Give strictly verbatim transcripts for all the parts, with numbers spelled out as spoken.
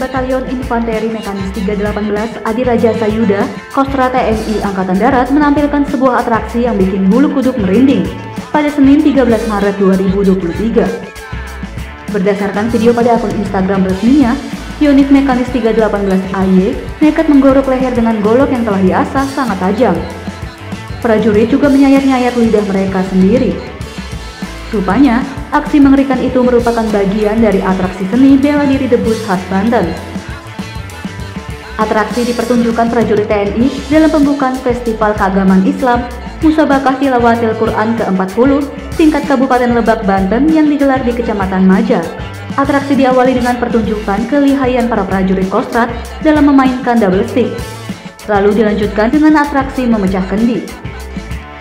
Batalyon Infanteri Mekanis tiga delapan belas Adhirajasa Yudha Kostrad T N I Angkatan Darat menampilkan sebuah atraksi yang bikin bulu kuduk merinding pada Senin tiga belas Maret dua ribu dua puluh tiga. Berdasarkan video pada akun Instagram resminya, unit Mekanis tiga delapan belas A Y nekat menggorok leher dengan golok yang telah diasah sangat tajam. Prajurit juga menyayat-nyayat lidah mereka sendiri. Rupanya, aksi mengerikan itu merupakan bagian dari atraksi seni bela diri debus khas Banten. Atraksi dipertunjukkan prajurit T N I dalam pembukaan Festival Keagamaan Islam Musabakah Tilawatil Quran ke empat puluh tingkat Kabupaten Lebak Banten yang digelar di Kecamatan Maja. Atraksi diawali dengan pertunjukan kelihayan para prajurit Kostrad dalam memainkan double stick. Lalu dilanjutkan dengan atraksi memecah kendi.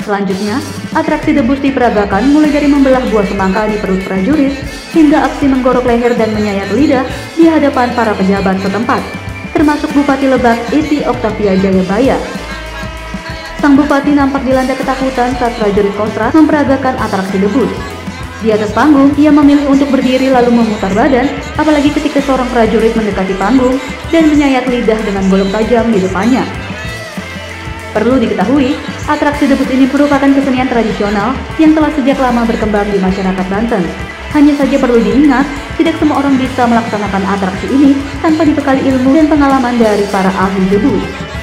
Selanjutnya, atraksi debus diperagakan mulai dari membelah buah semangka di perut prajurit hingga aksi menggorok leher dan menyayat lidah di hadapan para pejabat setempat, termasuk Bupati Lebak Iti Octavia Jayabaya. Sang Bupati nampak dilanda ketakutan saat prajurit Kostrad memperagakan atraksi debus. Di atas panggung, ia memilih untuk berdiri lalu memutar badan, apalagi ketika seorang prajurit mendekati panggung dan menyayat lidah dengan golok tajam di depannya. Perlu diketahui, atraksi debus ini merupakan kesenian tradisional yang telah sejak lama berkembang di masyarakat Banten. Hanya saja perlu diingat, tidak semua orang bisa melaksanakan atraksi ini tanpa dibekali ilmu dan pengalaman dari para ahli debus.